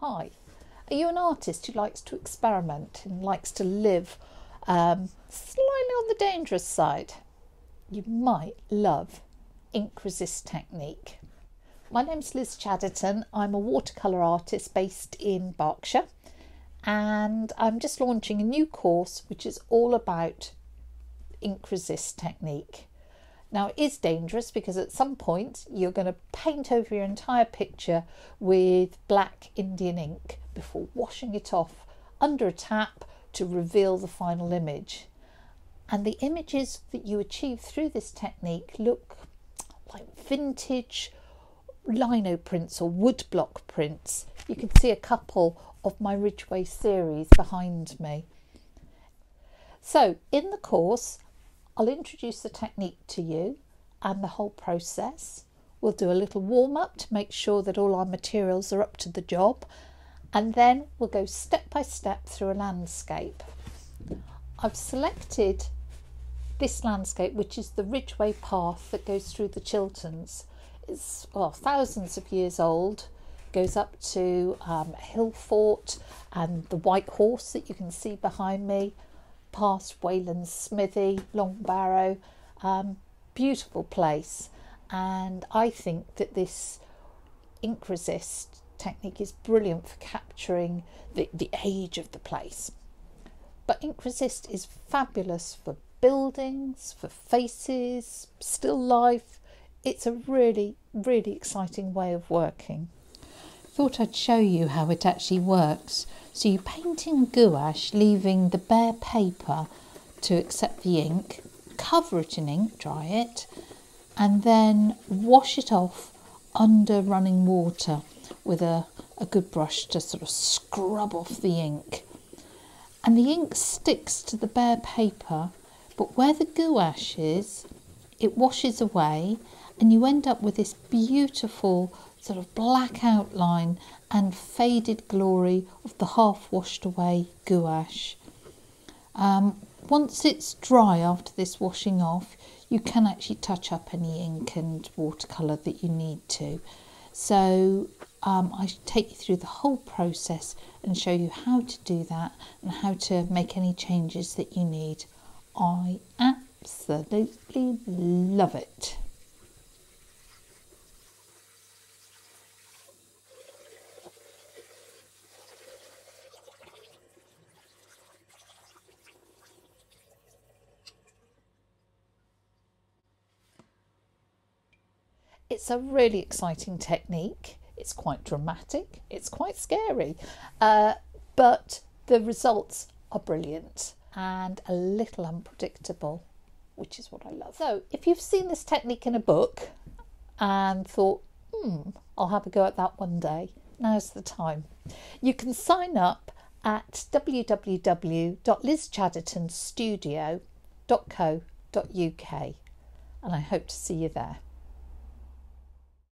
Hi, are you an artist who likes to experiment and likes to live slightly on the dangerous side? You might love ink resist technique. My name's Liz Chaderton. I'm a watercolour artist based in Berkshire, and I'm just launching a new course which is all about ink resist technique. Now, it is dangerous because at some point you're going to paint over your entire picture with black Indian ink before washing it off under a tap to reveal the final image. And the images that you achieve through this technique look like vintage lino prints or woodblock prints. You can see a couple of my Ridgeway series behind me. So in the course, I'll introduce the technique to you and the whole process. We'll do a little warm-up to make sure that all our materials are up to the job, and then we'll go step by step through a landscape. I've selected this landscape, which is the Ridgeway path that goes through the Chilterns. It's thousands of years old, goes up to Hill Fort and the White Horse that you can see behind me, past Wayland's Smithy, Long Barrow. Beautiful place, and I think that this ink resist technique is brilliant for capturing the age of the place. But ink resist is fabulous for buildings, for faces, still life. It's a really, really exciting way of working. Thought I'd show you how it actually works. So you paint in gouache, leaving the bare paper to accept the ink, cover it in ink, dry it, and then wash it off under running water with a good brush to sort of scrub off the ink. And the ink sticks to the bare paper, but where the gouache is, it washes away, and you end up with this beautiful sort of black outline and faded glory of the half washed away gouache. Once it's dry after this washing off, you can actually touch up any ink and watercolour that you need to. So I should take you through the whole process and show you how to do that and how to make any changes that you need. I absolutely love it. It's a really exciting technique. It's quite dramatic. It's quite scary, but the results are brilliant and a little unpredictable, which is what I love. So if you've seen this technique in a book and thought, I'll have a go at that one day, now's the time. You can sign up at www.lizchadertonstudio.co.uk, and I hope to see you there.